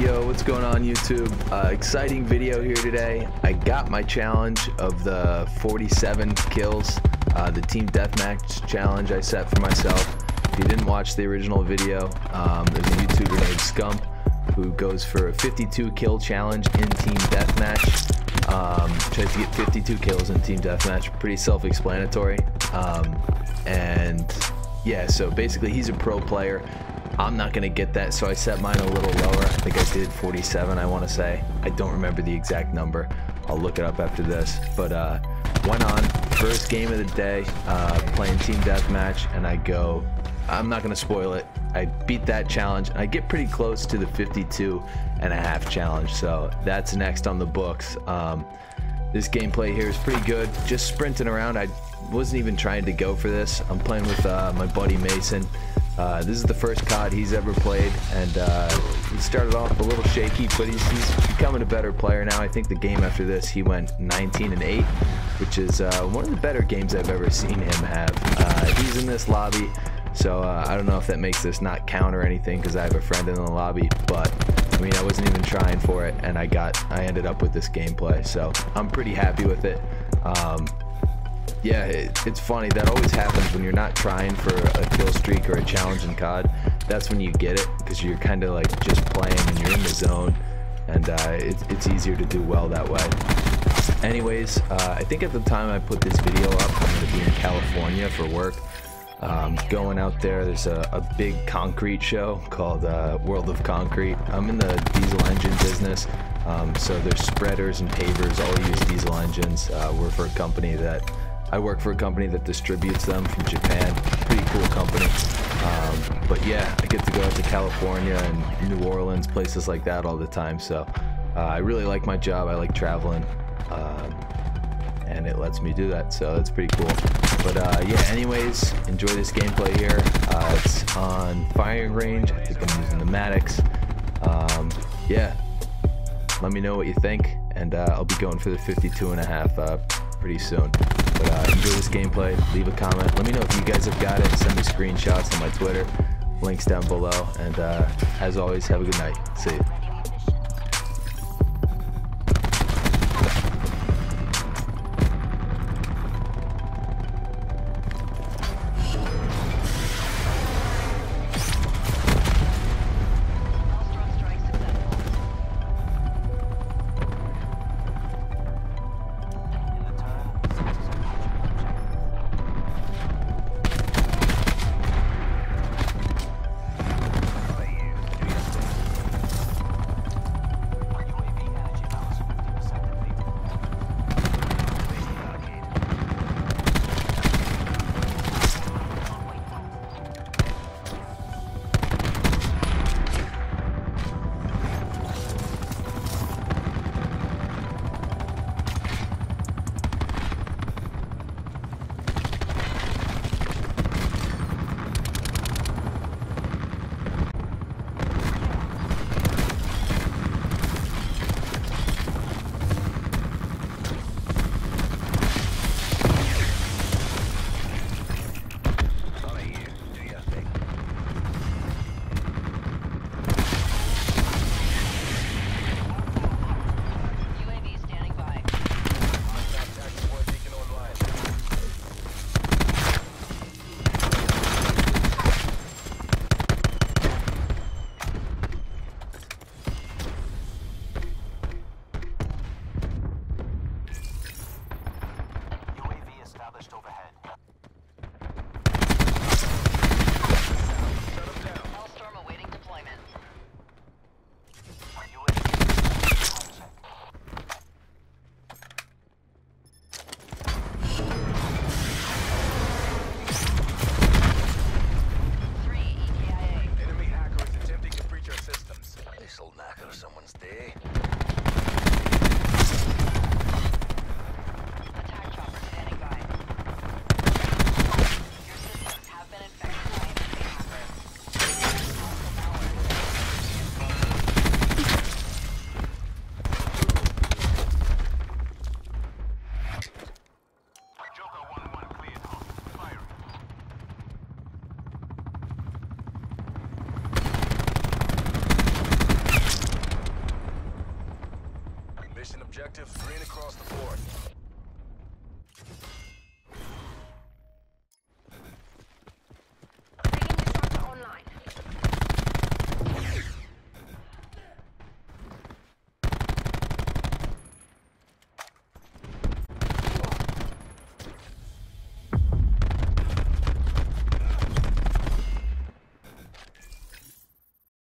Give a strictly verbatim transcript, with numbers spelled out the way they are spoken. Yo, what's going on YouTube? Uh, exciting video here today. I got my challenge of the forty-seven kills, uh, the team deathmatch challenge I set for myself. If you didn't watch the original video, um, there's a YouTuber named Scump who goes for a fifty-two kill challenge in team deathmatch. Um, tries to get fifty-two kills in team deathmatch. Pretty self-explanatory. Um, and yeah, so basically he's a pro player. I'm not gonna get that, so I set mine a little lower. I think I did forty-seven, I wanna say. I don't remember the exact number. I'll look it up after this. But uh, went on, first game of the day, uh, playing team deathmatch, and I go, I'm not gonna spoil it. I beat that challenge, and I get pretty close to the fifty-two and a half challenge, so that's next on the books. Um, this gameplay here is pretty good. Just sprinting around, I wasn't even trying to go for this. I'm playing with uh, my buddy Mason. Uh, this is the first C O D he's ever played, and uh, he started off a little shaky, but he's, he's becoming a better player now. I think the game after this, he went nineteen and eight, which is uh, one of the better games I've ever seen him have. Uh, he's in this lobby, so uh, I don't know if that makes this not count or anything, because I have a friend in the lobby, but I mean, I wasn't even trying for it, and I got, I ended up with this gameplay, so I'm pretty happy with it. Um, Yeah, it, it's funny, that always happens when you're not trying for a kill streak or a challenge in C O D. That's when you get it, because you're kind of like just playing and you're in the zone, and uh, it, it's easier to do well that way. Anyways, uh, I think at the time I put this video up, I'm going to be in California for work. Um, going out there, there's a, a big concrete show called uh, World of Concrete. I'm in the diesel engine business. Um, so there's spreaders and pavers, all use diesel engines. Uh, we're for a company that... I work for a company that distributes them from Japan. Pretty cool company. Um, but yeah, I get to go out to California and New Orleans, places like that all the time. So uh, I really like my job. I like traveling, um, and it lets me do that. So that's pretty cool. But uh, yeah, anyways, enjoy this gameplay here. Uh, it's on firing range. I think I'm using pneumatics. Um, yeah, let me know what you think, and uh, I'll be going for the fifty-two and a half uh, pretty soon. But uh, enjoy this gameplay, leave a comment, let me know if you guys have got it, send me screenshots on my Twitter, links down below, and uh, as always, have a good night, see you.